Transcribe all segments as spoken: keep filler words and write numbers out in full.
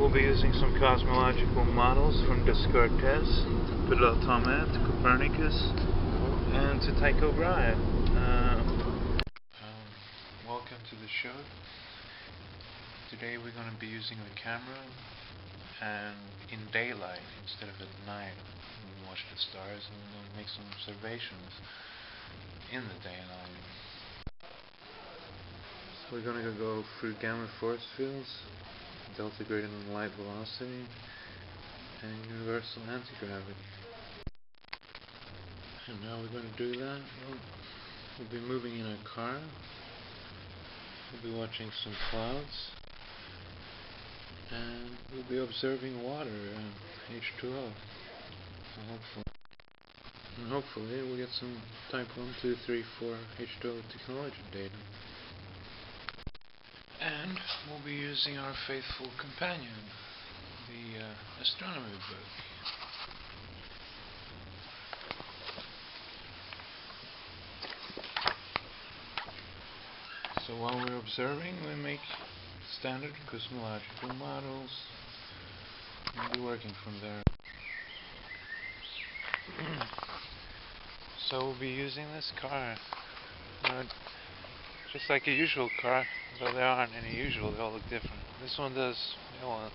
We'll be using some cosmological models from Descartes to Ptolemy, to Copernicus, and to Tycho Brahe. Um, um, welcome to the show. Today we're going to be using the camera and in daylight instead of at night. We watch the stars and we'll make some observations in the daylight. So we're going to go through gamma force fields, delta greater than light velocity, and universal anti-gravity. And now we're going to do that. We'll be moving in a car. We'll be watching some clouds. And we'll be observing water, uh, H two O. So hopefully, and hopefully we'll get some type one, two, three, four H two O technology data. And we'll be using our faithful companion, the uh, astronomy book. So while we're observing, we make standard cosmological models. We'll be working from there. So we'll be using this car. Uh, just like a usual car, though there aren't any usual, they all look different. This one does, you know, one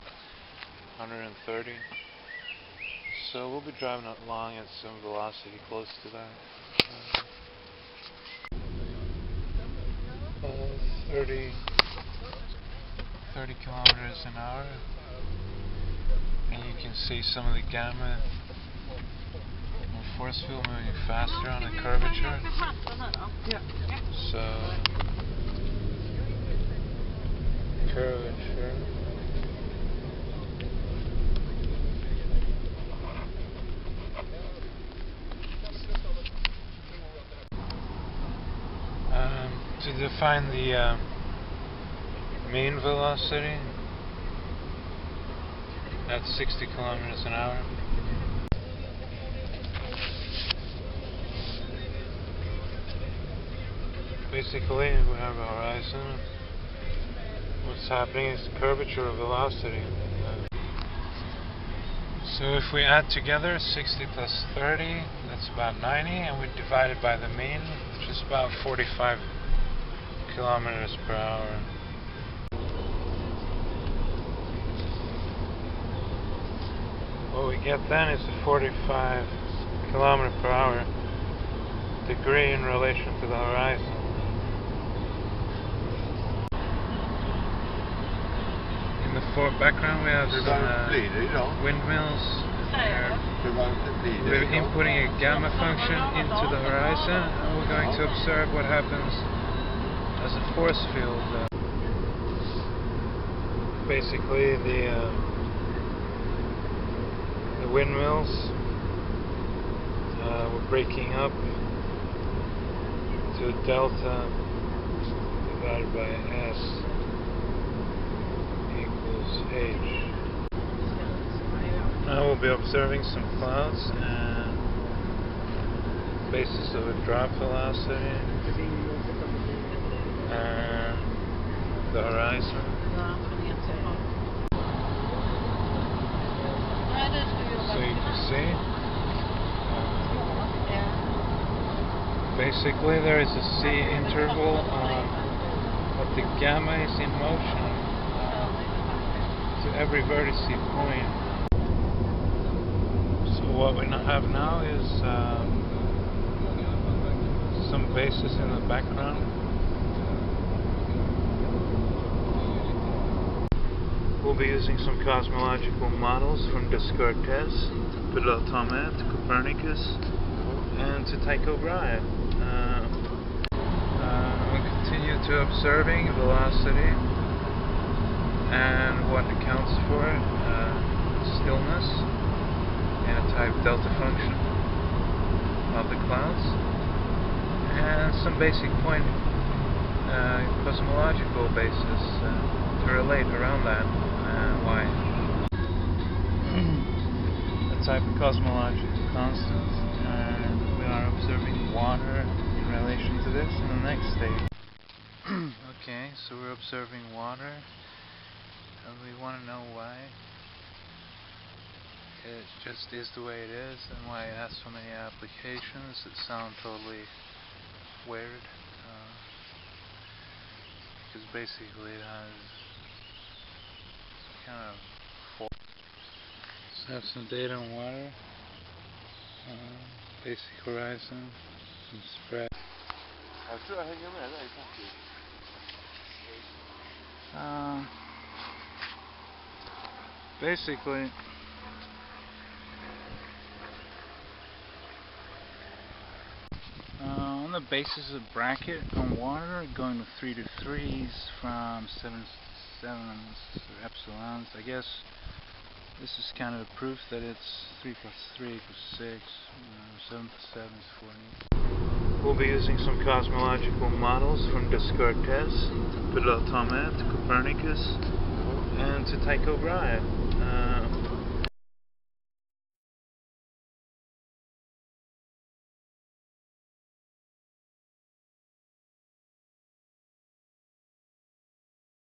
hundred thirty. So we'll be driving up long at some velocity close to that. Uh, thirty kilometers an hour. And you can see some of the gamma force field moving faster on the curvature. So curvature. Um, to define the uh, mean velocity, that's sixty kilometers an hour. Basically, we have a horizon. What's happening is curvature of velocity. So if we add together sixty plus thirty, that's about ninety, and we divide it by the mean, which is about forty-five kilometers per hour. What we get then is a forty-five kilometer per hour degree in relation to the horizon. In the fore background we have some uh, windmills. We're inputting a gamma function into the horizon, and we're going to observe what happens as a force field. Uh, basically the, uh, the windmills uh, were breaking up to delta divided by S. H. Now we'll be observing some clouds and basis of a drop velocity and the horizon. So you can see, basically there is a C interval on what the gamma is in motion. Every vertice point. So what we have now is um, some basis in the background. We'll be using some cosmological models from Descartes to Ptolemy, to Copernicus, and to Tycho Brahe. Uh, uh, we'll continue to observing velocity and what accounts for it, uh, stillness, and a type delta function of the clouds, and some basic point uh, cosmological basis uh, to relate around that, uh, why. A type of cosmological constant, and we are observing water in relation to this in the next stage. Okay, so we're observing water. and we want to know why it just is the way it is and why it has so many applications that sound totally weird, uh, because basically it has kind of four. So I have some data on water, uh, basic horizon, and spread. Uh, basically, uh, on the basis of bracket on water, going to three to threes from seven sevens or epsilons, I guess this is kind of a proof that it's three plus three equals six, uh, seven plus seven is fourteen. We'll be using some cosmological models from Descartes to Ptolemy to Copernicus and to Tycho Brahe.